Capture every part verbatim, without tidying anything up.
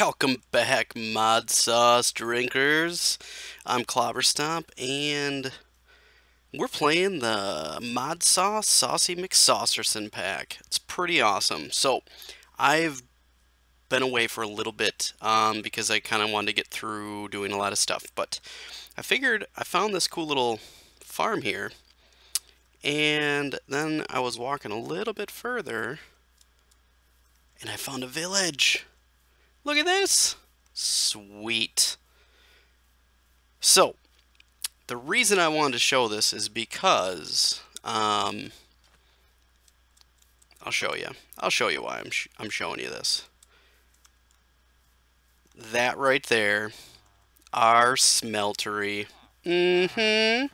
Welcome back, Modsauce drinkers. I'm Clobberstomp, and we're playing the Modsauce Saucy McSaucerson pack. It's pretty awesome. So, I've been away for a little bit um, because I kind of wanted to get through doing a lot of stuff. But I figured I found this cool little farm here, and then I was walking a little bit further, and I found a village. Look at this! Sweet! So, the reason I wanted to show this is because, um, I'll show you. I'll show you why I'm, sh I'm showing you this. That right there, our smeltery. Mm-hmm.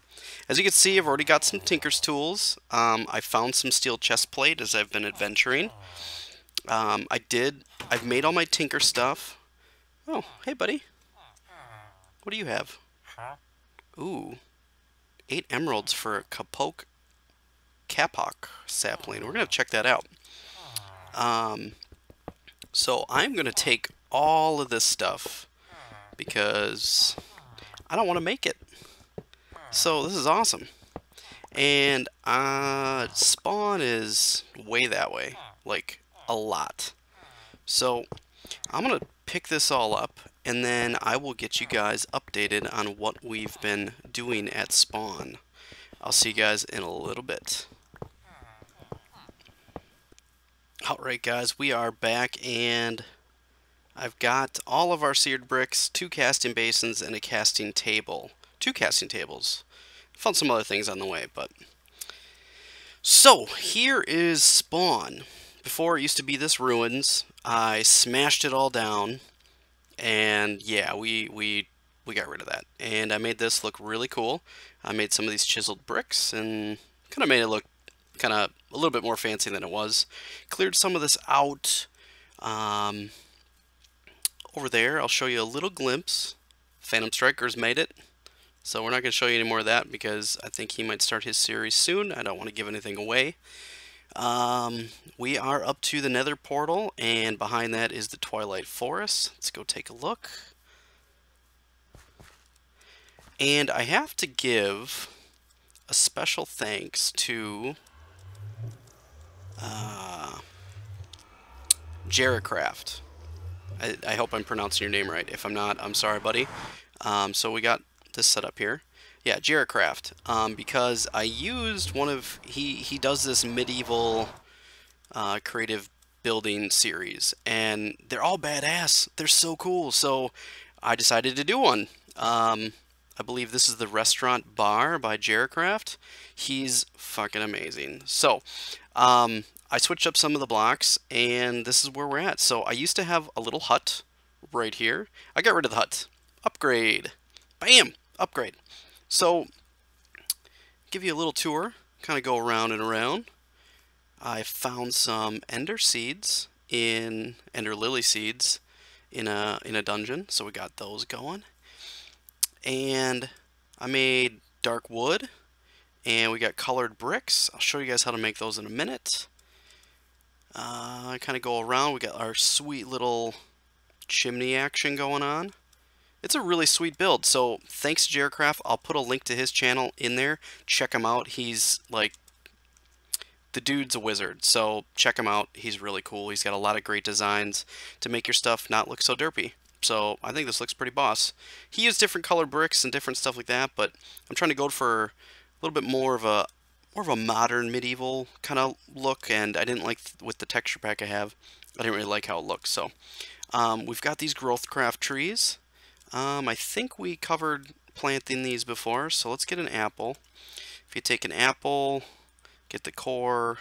As you can see, I've already got some Tinker's tools. Um, I found some steel chest plate as I've been adventuring. Um, I did, I've made all my Tinker stuff. Oh, hey buddy. What do you have? Ooh. Eight emeralds for a Kapok, Kapok sapling. We're going to check that out. Um, so I'm going to take all of this stuff because I don't want to make it. So this is awesome. And, uh, spawn is way that way. Like, a lot. So I'm gonna pick this all up and then I will get you guys updated on what we've been doing at spawn. I'll see you guys in a little bit. Alright guys, we are back and I've got all of our seared bricks, two casting basins, and a casting table. Two casting tables. Found some other things on the way, but so here is spawn. Before, it used to be this ruins. I smashed it all down, and yeah, we we we got rid of that. And I made this look really cool. I made some of these chiseled bricks and kind of made it look kind of a little bit more fancy than it was. Cleared some of this out. Um, over there, I'll show you a little glimpse. Phantom Strikers made it, so we're not going to show you any more of that because I think he might start his series soon. I don't want to give anything away. Um, we are up to the Nether portal, and behind that is the Twilight Forest. Let's go take a look. And I have to give a special thanks to uh, JeriCraft. I, I hope I'm pronouncing your name right. If I'm not, I'm sorry, buddy. Um, so we got this set up here. Yeah, JeriCraft, um, because I used one of, he, he does this medieval uh, creative building series, and they're all badass. They're so cool, so I decided to do one. Um, I believe this is the Restaurant Bar by JeriCraft. He's fucking amazing. So, um, I switched up some of the blocks, and this is where we're at. So I used to have a little hut right here. I got rid of the hut. Upgrade. Bam! Upgrade. So, give you a little tour, kind of go around and around. I found some ender seeds in, ender lily seeds in a, in a dungeon, so we got those going. And I made dark wood, and we got colored bricks. I'll show you guys how to make those in a minute. Uh, kind of go around, we got our sweet little chimney action going on. It's a really sweet build, so thanks to JeriCraft. I'll put a link to his channel in there. Check him out. He's like, the dude's a wizard, so check him out. He's really cool. He's got a lot of great designs to make your stuff not look so derpy. So I think this looks pretty boss. He used different colored bricks and different stuff like that, but I'm trying to go for a little bit more of a more of a modern medieval kind of look, and I didn't like th with the texture pack I have. I didn't really like how it looks. So um, we've got these Growthcraft trees. Um, I think we covered planting these before, so let's get an apple. If you take an apple, get the core,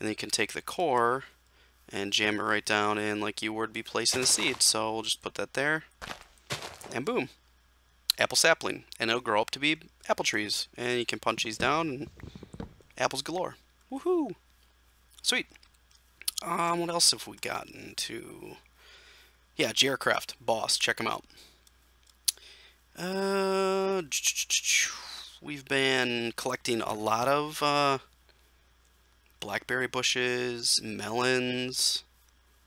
and then you can take the core and jam it right down in like you would be placing a seed. So we'll just put that there, and boom. Apple sapling, and it'll grow up to be apple trees. And you can punch these down, and apples galore. Woohoo! Sweet. Um, what else have we gotten to? Yeah, JeriCraft, boss, check him out. Uh, we've been collecting a lot of uh, blackberry bushes, melons.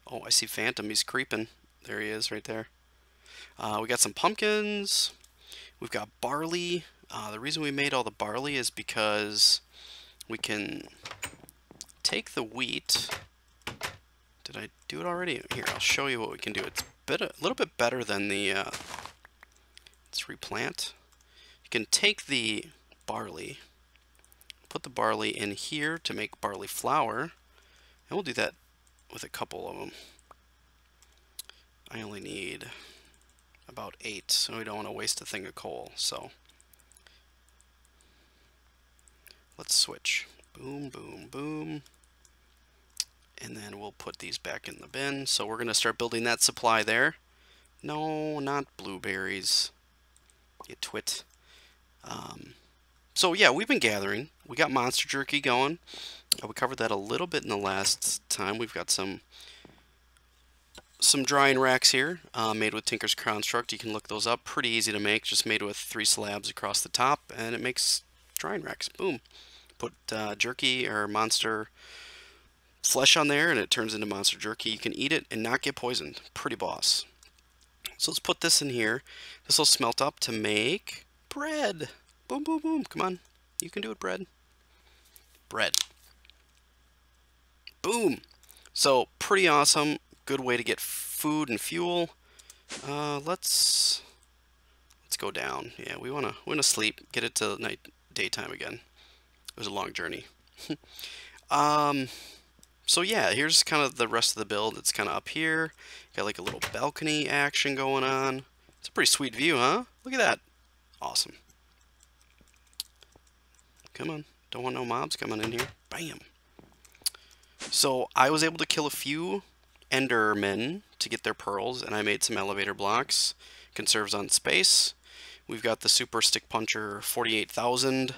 Oh, I see Phantom, he's creeping. There he is right there. Uh, we got some pumpkins. We've got barley. Uh, the reason we made all the barley is because we can take the wheat. Did I do it already? Here, I'll show you what we can do. It's a, bit, a little bit better than the... Uh, let's replant. You can take the barley, put the barley in here to make barley flour, and we'll do that with a couple of them. I only need about eight, so we don't want to waste a thing of coal, so let's switch. Boom, boom, boom. And then we'll put these back in the bin. So we're going to start building that supply there. No, not blueberries, you twit. Um, so yeah, we've been gathering. We got monster jerky going. Uh, we covered that a little bit in the last time. We've got some some drying racks here, uh, made with Tinker's Construct. You can look those up. Pretty easy to make. Just made with three slabs across the top, and it makes drying racks. Boom. Put uh, jerky or monster flesh on there, and it turns into monster jerky. You can eat it and not get poisoned. Pretty boss. So let's put this in here. This will smelt up to make bread. Boom, boom, boom. Come on. You can do it, bread. Bread. Boom. So pretty awesome. Good way to get food and fuel. Uh, let's let's go down. Yeah, we wanna we wanna sleep. Get it to night daytime again. It was a long journey. um, so yeah, here's kind of the rest of the build. It's kind of up here. Got like a little balcony action going on. It's a pretty sweet view, huh? Look at that. Awesome. Come on. Don't want no mobs coming in here. Bam. So I was able to kill a few Endermen to get their pearls, and I made some elevator blocks. Conserves on space. We've got the Super Stick Puncher forty-eight thousand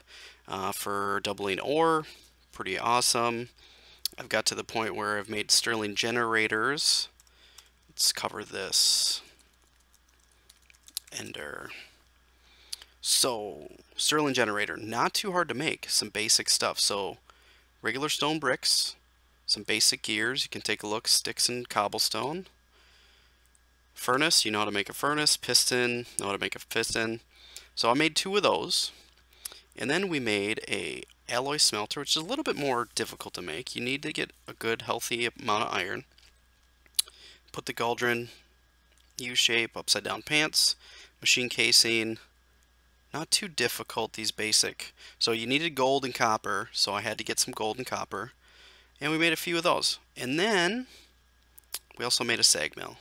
uh, for doubling ore. Pretty awesome. I've got to the point where I've made Sterling generators. Let's cover this Ender. So Sterling generator, not too hard to make. Some basic stuff. So regular stone bricks. Some basic gears, you can take a look, sticks and cobblestone. Furnace, you know how to make a furnace. Piston, know how to make a piston. So I made two of those. And then we made a alloy smelter, which is a little bit more difficult to make. You need to get a good, healthy amount of iron. Put the Gauldron, U-shape, upside down pants, machine casing. Not too difficult, these basic. So you needed gold and copper, so I had to get some gold and copper. And we made a few of those. And then we also made a sag mill.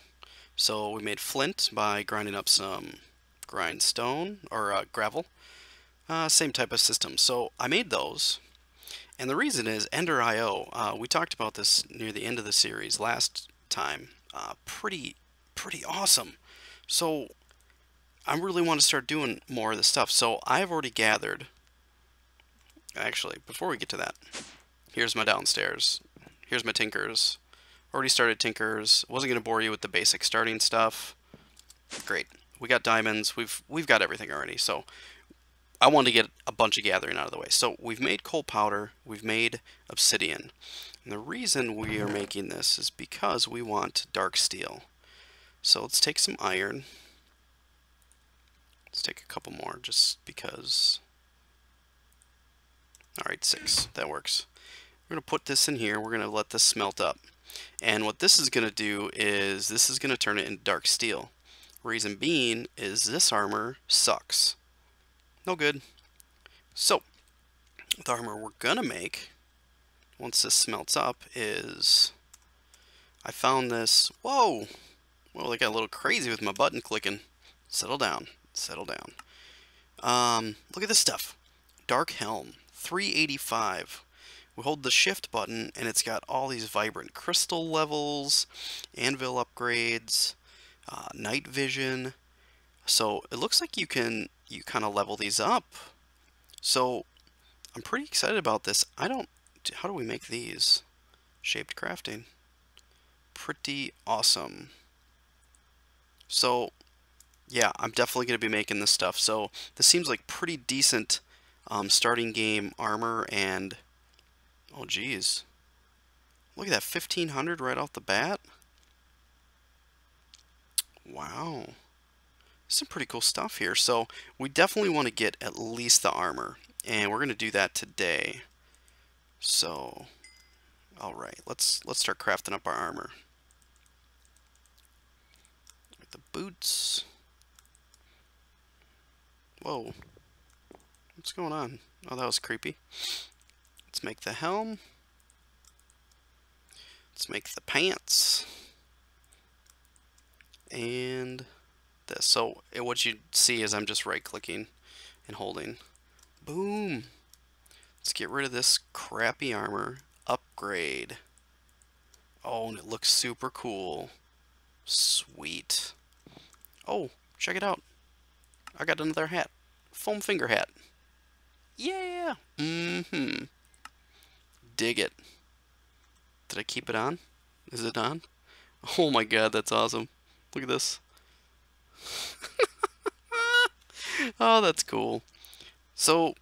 So we made flint by grinding up some grindstone or uh, gravel. Uh, same type of system. So I made those. And the reason is Ender I O. Uh, we talked about this near the end of the series last time. Uh, pretty, pretty awesome. So I really want to start doing more of this stuff. So I've already gathered. Actually, before we get to that. Here's my downstairs. Here's my tinkers. Already started tinkers. Wasn't going to bore you with the basic starting stuff. Great. We got diamonds. We've we've got everything already. So I wanted to get a bunch of gathering out of the way. So we've made coal powder. We've made obsidian. And the reason we are making this is because we want dark steel. So let's take some iron. Let's take a couple more just because. All right, six. That works. We're going to put this in here. We're going to let this smelt up. And what this is going to do is this is going to turn it into dark steel. Reason being is this armor sucks. No good. So the armor we're going to make once this smelts up is I found this. Whoa. Well, I got a little crazy with my button clicking. Settle down. Settle down. Um, look at this stuff. Dark Helm. three eighty-five. We hold the shift button and it's got all these vibrant crystal levels, anvil upgrades, uh, night vision. So it looks like you can you kind of level these up. So I'm pretty excited about this. I don't, how do we make these? Shaped crafting. Pretty awesome. So yeah, I'm definitely going to be making this stuff. So this seems like pretty decent um, starting game armor and oh geez, look at that fifteen hundred right off the bat. Wow. Some pretty cool stuff here. So we definitely want to get at least the armor, and we're going to do that today. So, all right, let's let's start crafting up our armor. Get the boots. Whoa. What's going on? Oh, that was creepy. Let's make the helm. Let's make the pants. And this. So what you see is I'm just right-clicking and holding. Boom! Let's get rid of this crappy armor. Upgrade. Oh, and it looks super cool. Sweet. Oh, check it out. I got another hat. Foam finger hat. Yeah! Mm-hmm. Dig it. Did I keep it on? Is it on? Oh my god, that's awesome. Look at this. Oh, that's cool. So,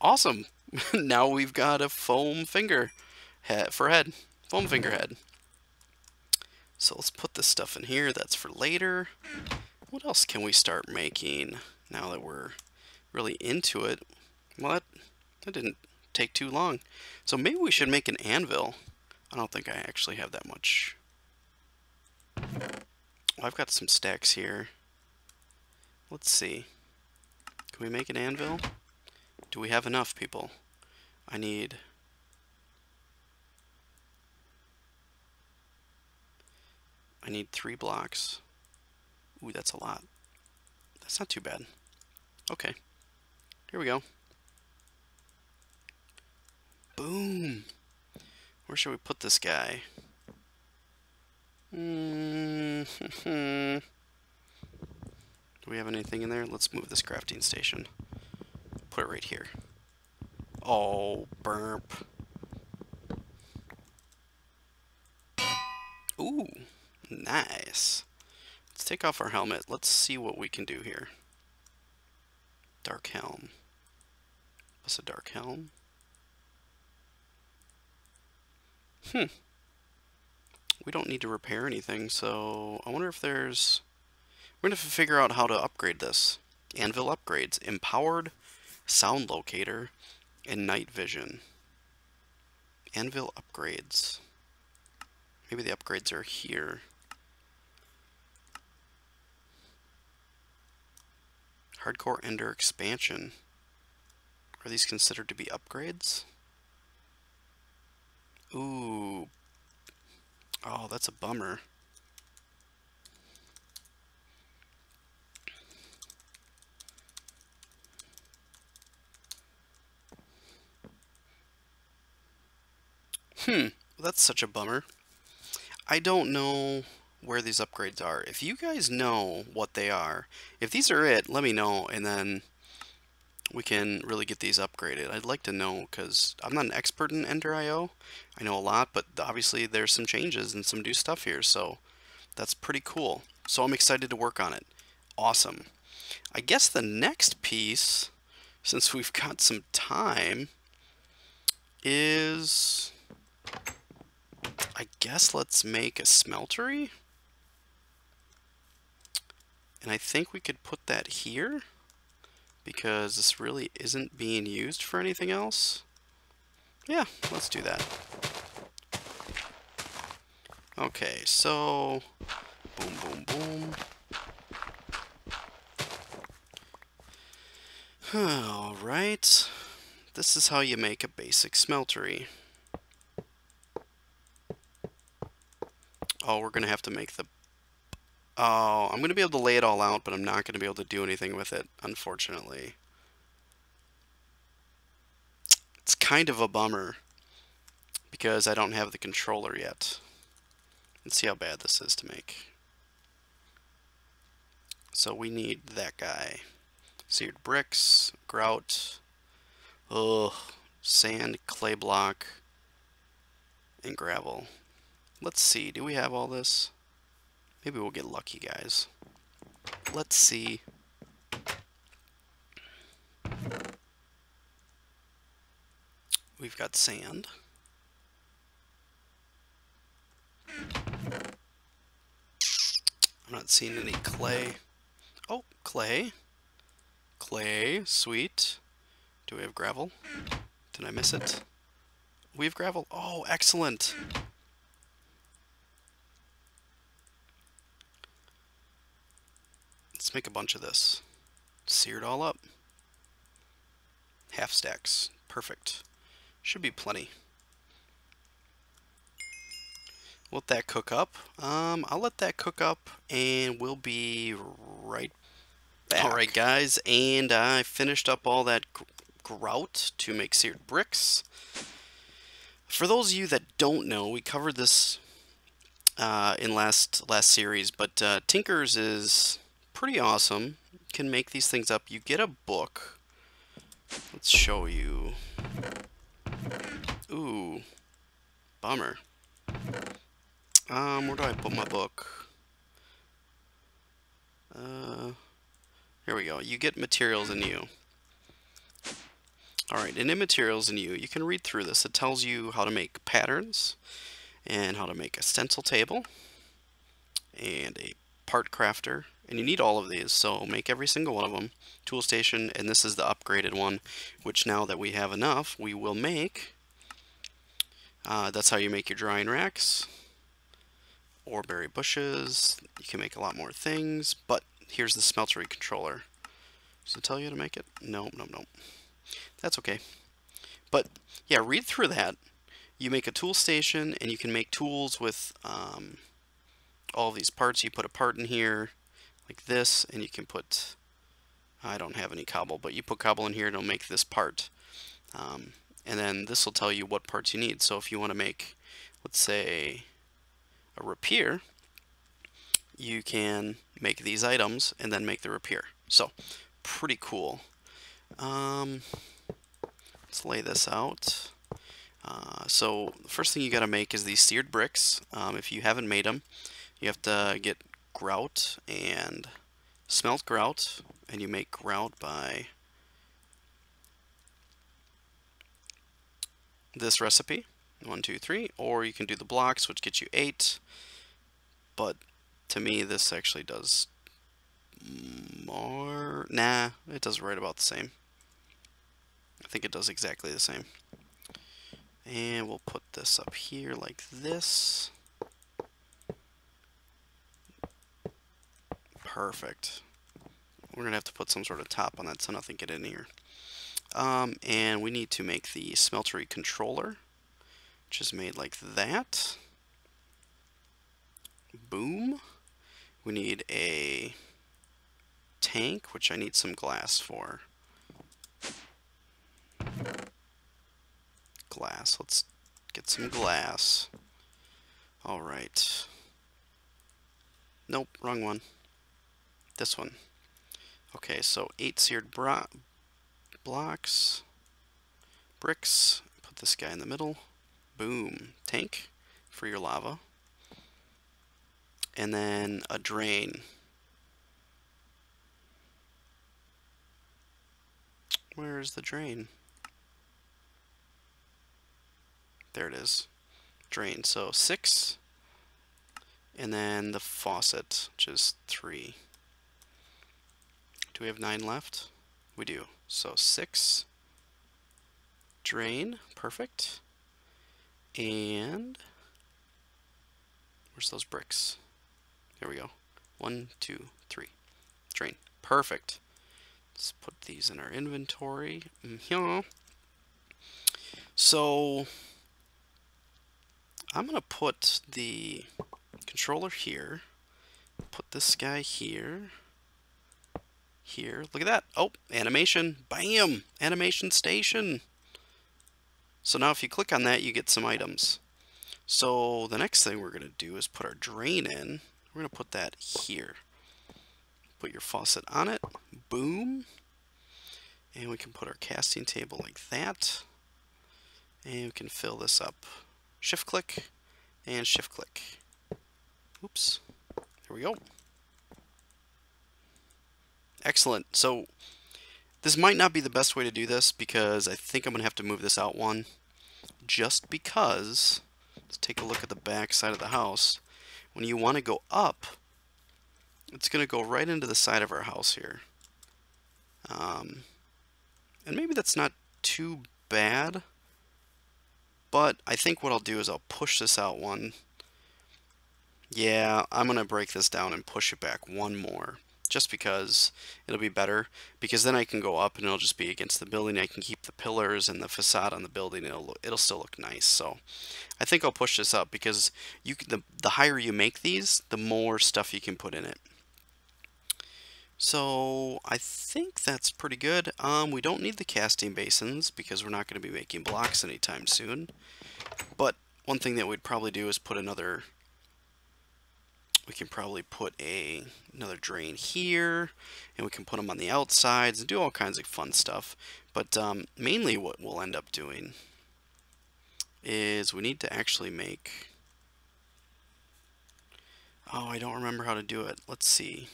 awesome. Now we've got a foam finger hat for head. Foam finger head. So let's put this stuff in here. That's for later. What else can we start making now that we're really into it? Well, that, that didn't take too long. So maybe we should make an anvil. I don't think I actually have that much. Well, I've got some stacks here. Let's see. Can we make an anvil? Do we have enough, people? I need... I need three blocks. Ooh, that's a lot. That's not too bad. Okay. Here we go. Boom! Where should we put this guy? Mm-hmm. Do we have anything in there? Let's move this crafting station. Put it right here. Oh, burp. Ooh, nice. Let's take off our helmet. Let's see what we can do here. Dark helm. What's a dark helm? Hmm. We don't need to repair anything, so I wonder if there's... We're going to have to figure out how to upgrade this. Anvil upgrades. Empowered, sound locator, and night vision. Anvil upgrades. Maybe the upgrades are here. Hardcore Ender expansion. Are these considered to be upgrades? Ooh. Oh, that's a bummer. Hmm, that's such a bummer. I don't know where these upgrades are. If you guys know what they are, if these are it, let me know, and then we can really get these upgraded. I'd like to know, because I'm not an expert in Ender I O. I know a lot, but obviously there's some changes and some new stuff here, so that's pretty cool. So I'm excited to work on it. Awesome. I guess the next piece, since we've got some time, is... I guess let's make a smeltery. And I think we could put that here, because this really isn't being used for anything else. Yeah, let's do that. Okay, so boom, boom, boom. All right, this is how you make a basic smeltery. Oh, we're gonna have to make the... Oh, I'm gonna be able to lay it all out, but I'm not gonna be able to do anything with it, unfortunately. It's kind of a bummer, because I don't have the controller yet. Let's see how bad this is to make. So we need that guy. Seared bricks, grout, ugh, sand, clay block, and gravel. Let's see, do we have all this? Maybe we'll get lucky, guys. Let's see. We've got sand. I'm not not seen any clay. Oh, clay. Clay, sweet. Do we have gravel? Did I miss it? We have gravel. Oh, excellent. Let's make a bunch of this. Sear it all up. Half stacks. Perfect. Should be plenty. We'll let that cook up. Um, I'll let that cook up and we'll be right back. Alright guys, and I finished up all that gr grout to make seared bricks. For those of you that don't know, we covered this uh, in last last series, but uh, Tinker's is pretty awesome. You can make these things up. You get a book. Let's show you. Ooh, bummer. Um, where do I put my book? Uh, here we go. You get materials in you. Alright, and in materials in you, you can read through this. It tells you how to make patterns, and how to make a stencil table, and a part crafter. And you need all of these, so make every single one of them. Tool station, and this is the upgraded one, which now that we have enough, we will make. Uh, that's how you make your drying racks. Or berry bushes. You can make a lot more things, but here's the smeltery controller. Does it tell you to make it? No, no, no. That's okay. But yeah, read through that. You make a tool station, and you can make tools with um, all these parts. You put a part in here, like this, and you can put, I don't have any cobble, but you put cobble in here, and it'll make this part. Um, and then this will tell you what parts you need. So if you want to make, let's say, a rapier, you can make these items and then make the rapier. So pretty cool. Um, let's lay this out. Uh, so the first thing you got to make is these seared bricks. Um, if you haven't made them, you have to get grout and smelt grout, and you make grout by this recipe. One, two, three, or you can do the blocks, which gets you eight, but to me this actually does more. Nah, it does right about the same. I think it does exactly the same. And we'll put this up here like this. Perfect. We're gonna have to put some sort of top on that so nothing get in here. Um, and we need to make the smeltery controller, which is made like that. Boom. We need a tank, which I need some glass for. Glass. Let's get some glass. All right. Nope, wrong one. This one. Okay, so eight seared bro- blocks. Bricks. Put this guy in the middle. Boom. Tank for your lava. And then a drain. Where's the drain? There it is. Drain. So six. And then the faucet, which is three. Do we have nine left? We do. So six. Drain. Perfect. And where's those bricks? Here we go. One, two, three. Drain. Perfect. Let's put these in our inventory. Mm-hmm. So I'm gonna put the controller here. Put this guy here. Here. Look at that. Oh, animation. Bam! Animation station. So now if you click on that, you get some items. So the next thing we're going to do is put our drain in. We're going to put that here. Put your faucet on it. Boom. And we can put our casting table like that. And we can fill this up. Shift click and shift click. Oops. There we go. Excellent. So this might not be the best way to do this because I think I'm going to have to move this out one just because, let's take a look at the back side of the house. When you want to go up, it's going to go right into the side of our house here. Um, and maybe that's not too bad, but I think what I'll do is I'll push this out one. Yeah, I'm going to break this down and push it back one more, just because it'll be better, because then I can go up and it'll just be against the building. I can keep the pillars and the facade on the building. It'll, it'll still look nice. So I think I'll push this up, because you can, the, the higher you make these, the more stuff you can put in it. So I think that's pretty good. Um, we don't need the casting basins because we're not going to be making blocks anytime soon. But one thing that we'd probably do is put another... We can probably put a another drain here, and we can put them on the outsides and do all kinds of fun stuff. But um, mainly what we'll end up doing is we need to actually make... Oh, I don't remember how to do it. Let's see.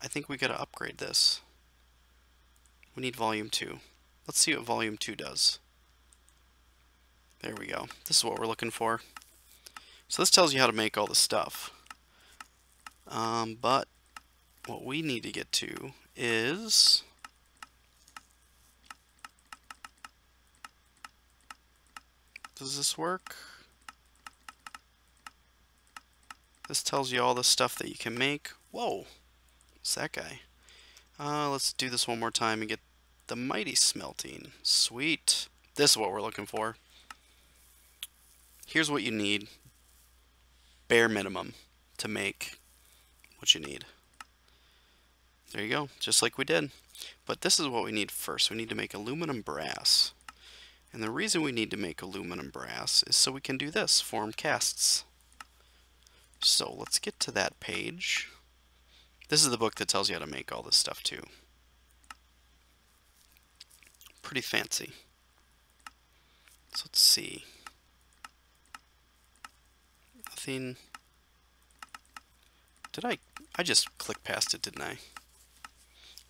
I think we got to upgrade this. We need volume two. Let's see what volume two does. There we go. This is what we're looking for. So this tells you how to make all the stuff. Um, but what we need to get to is... Does this work? This tells you all the stuff that you can make. Whoa! What's that guy? Uh, let's do this one more time and get the mighty smelting. Sweet! This is what we're looking for. Here's what you need. Bare minimum to make what you need. There you go, just like we did. But this is what we need first. We need to make aluminum brass. And the reason we need to make aluminum brass is so we can do this, form casts. So let's get to that page. This is the book that tells you how to make all this stuff too. Pretty fancy. So let's see. Did I, I just clicked past it, didn't I?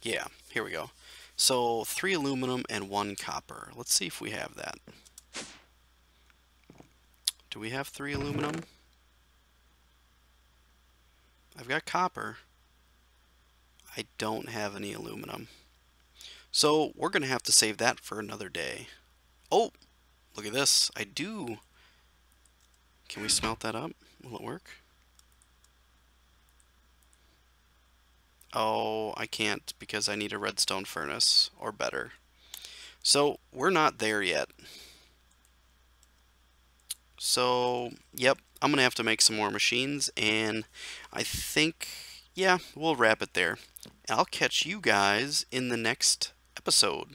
Yeah, here we go. So three aluminum and one copper. Let's see if we have that. Do we have three aluminum? I've got copper. I don't have any aluminum. So we're going to have to save that for another day. Oh, look at this. I do. Can we smelt that up? Will it work? Oh, I can't because I need a redstone furnace or better. So we're not there yet. So, yep, I'm going to have to make some more machines, and I think, yeah, we'll wrap it there. I'll catch you guys in the next episode.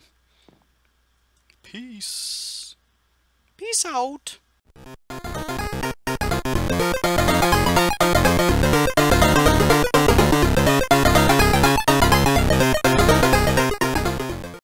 Peace. Peace out.